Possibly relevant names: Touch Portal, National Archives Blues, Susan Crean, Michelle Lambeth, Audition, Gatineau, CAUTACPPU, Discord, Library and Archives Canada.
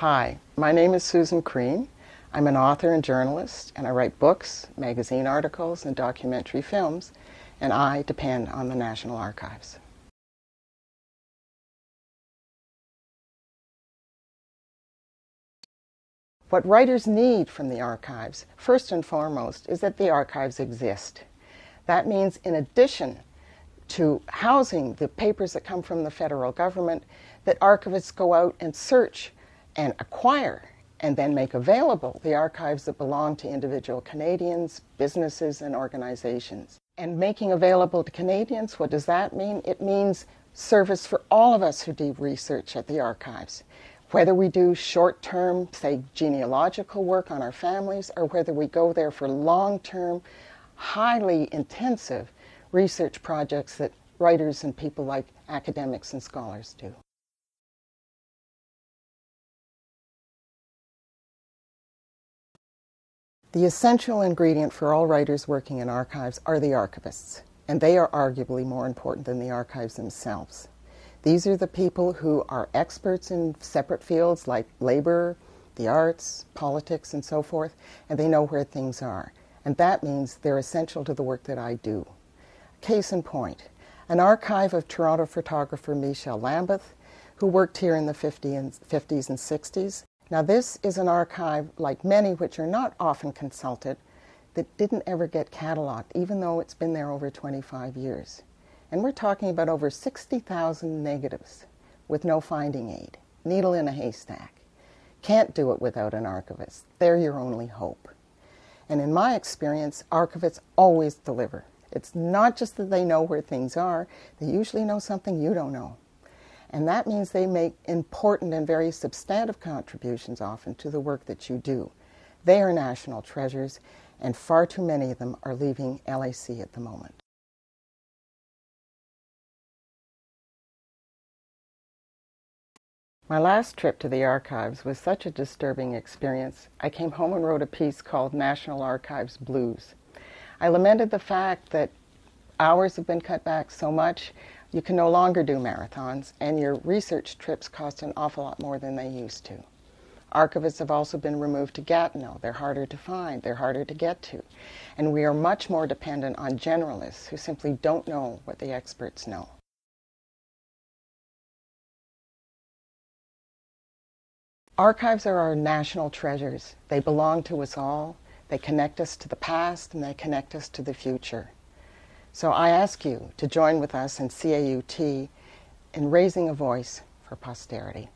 Hi, my name is Susan Crean. I'm an author and journalist, and I write books, magazine articles, and documentary films, and I depend on the National Archives. What writers need from the archives, first and foremost, is that the archives exist. That means, in addition to housing the papers that come from the federal government, that archivists go out and search and acquire and then make available the archives that belong to individual Canadians, businesses, and organizations. And making available to Canadians, what does that mean? It means service for all of us who do research at the archives. Whether we do short-term, say, genealogical work on our families, or whether we go there for long-term, highly intensive research projects that writers and people like academics and scholars do. The essential ingredient for all writers working in archives are the archivists, and they are arguably more important than the archives themselves. These are the people who are experts in separate fields like labor, the arts, politics, and so forth, and they know where things are. And that means they're essential to the work that I do. Case in point, an archive of Toronto photographer Michelle Lambeth, who worked here in the 50s and 60s. Now, this is an archive, like many which are not often consulted, that didn't ever get catalogued, even though it's been there over 25 years. And we're talking about over 60,000 negatives with no finding aid. Needle in a haystack. Can't do it without an archivist. They're your only hope. And in my experience, archivists always deliver. It's not just that they know where things are. They usually know something you don't know. And that means they make important and very substantive contributions often to the work that you do. They are national treasures, and far too many of them are leaving LAC at the moment. My last trip to the archives was such a disturbing experience. I came home and wrote a piece called National Archives Blues. I lamented the fact that hours have been cut back so much, you can no longer do marathons, and your research trips cost an awful lot more than they used to. Archivists have also been removed to Gatineau. They're harder to find, they're harder to get to, and we are much more dependent on generalists who simply don't know what the experts know. Archives are our national treasures. They belong to us all. They connect us to the past, and they connect us to the future. So I ask you to join with us in CAUT in raising a voice for posterity.